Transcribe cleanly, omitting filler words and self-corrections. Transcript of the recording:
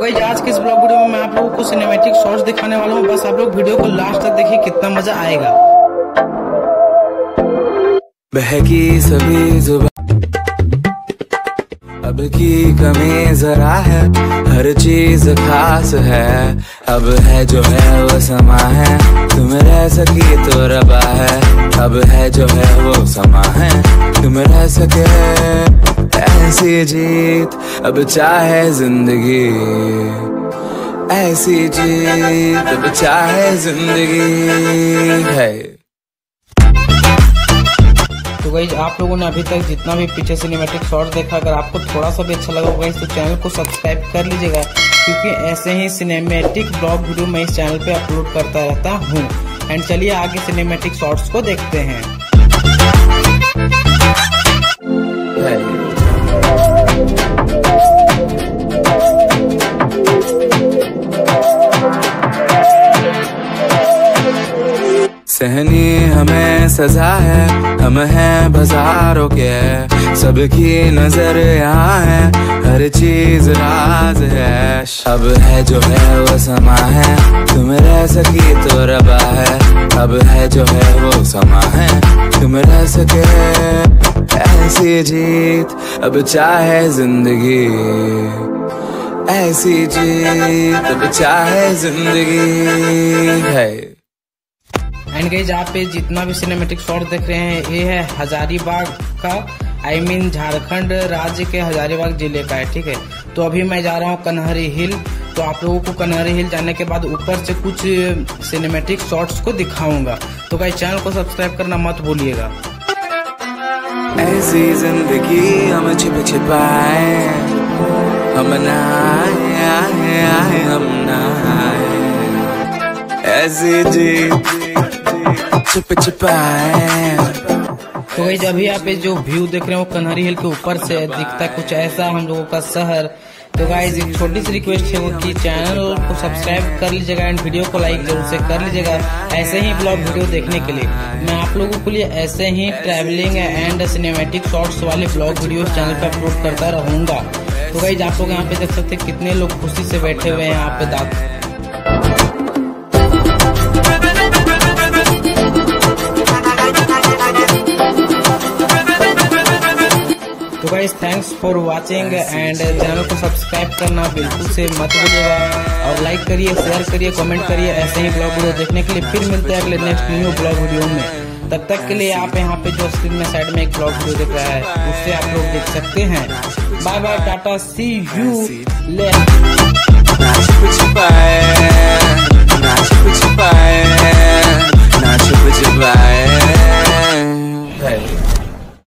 Guys आज के इस ब्लॉग वीडियो में मैं आप लोगों को सिनेमैटिक शॉर्ट्स दिखाने वाला हूँ। बस आप लोग वीडियो को लास्ट तक देखिए, कितना मजा आएगा। बहकी सभी जुबान अब की कमी जरा है, हर चीज खास है, अब है जो है वो समा है, तुम रह सके तो रबा है, अब है जो है वो समा है, तुम रह सके ऐसी जीत, अब चाहे जिंदगी ऐसी जीत, अब चाहे जिंदगी है। तो गाइस आप लोगों ने अभी तक जितना भी पीछे सिनेमैटिक शॉट देखा, अगर आपको थोड़ा सा भी अच्छा लगा होगा तो चैनल को सब्सक्राइब कर लीजिएगा, क्योंकि ऐसे ही सिनेमैटिक ब्लॉग वीडियो मैं इस चैनल पे अपलोड करता रहता हूँ। एंड चलिए आगे सिनेमैटिक शॉर्ट्स को देखते हैं। सहनी हमें सजा है, हम हैं बाजारों के, सबकी नजर यहाँ है, हर चीज राज है, अब है जो है वो समा है, तुम रह सके तो रबा है, अब है जो है वो समा है, तुम रह सके ऐसी जीत, अब चाहे जिंदगी ऐसी जीत, अब चाहे जिंदगी है। एंड गाइस आप पे जितना भी सिनेमैटिक शॉट देख रहे हैं, ये है हजारीबाग का, I mean झारखंड राज्य के हजारीबाग जिले का है, ठीक है। तो अभी मैं जा रहा हूँ कन्हैरी हिल, तो आप लोगों को कन्हैरी हिल जाने के बाद ऊपर से कुछ सिनेमैटिक शॉट्स को दिखाऊंगा। तो गाइस चैनल को सब्सक्राइब करना मत भूलिएगा। ऐसी जिंदगी हम छिप छिपाए, हम ना आए आए हम ना आए, ऐसी जी छिप छिपाए। तो गाइस अभी आप जो व्यू देख रहे हो कन्हैरी हिल के ऊपर से दिखता है कुछ ऐसा हम लोगों का शहर। तो गाइस एक छोटी सी रिक्वेस्ट है कि चैनल को सब्सक्राइब कर लीजिएगा एंड वीडियो को लाइक जरूर से कर लीजिएगा। ऐसे ही ब्लॉग वीडियो देखने के लिए मैं आप लोगों के लिए ऐसे ही ट्रैवलिंग एंड सिनेमैटिक शॉर्ट्स वाले ब्लॉग वीडियो चैनल पर अपलोड करता रहूंगा। तो गाइस आप लोग यहाँ पे देख सकते हैं कितने लोग खुशी से बैठे हुए हैं यहाँ पे दाँत। तो guys thanks for watching and channel को सब्सक्राइब करना बिल्कुल से मत भूलिएगा, और लाइक करिए, शेयर करिए, कमेंट करिए। ऐसे ही ब्लॉग वीडियो देखने के लिए फिर मिलते हैं अगले नेक्स्ट न्यू ब्लॉग वीडियो में। तब तक के लिए आप यहाँ पे जो स्क्रीन में साइड में एक ब्लॉग वीडियो दिख रहा है उससे आप लोग देख सकते हैं। Bye bye, tata, see you letter.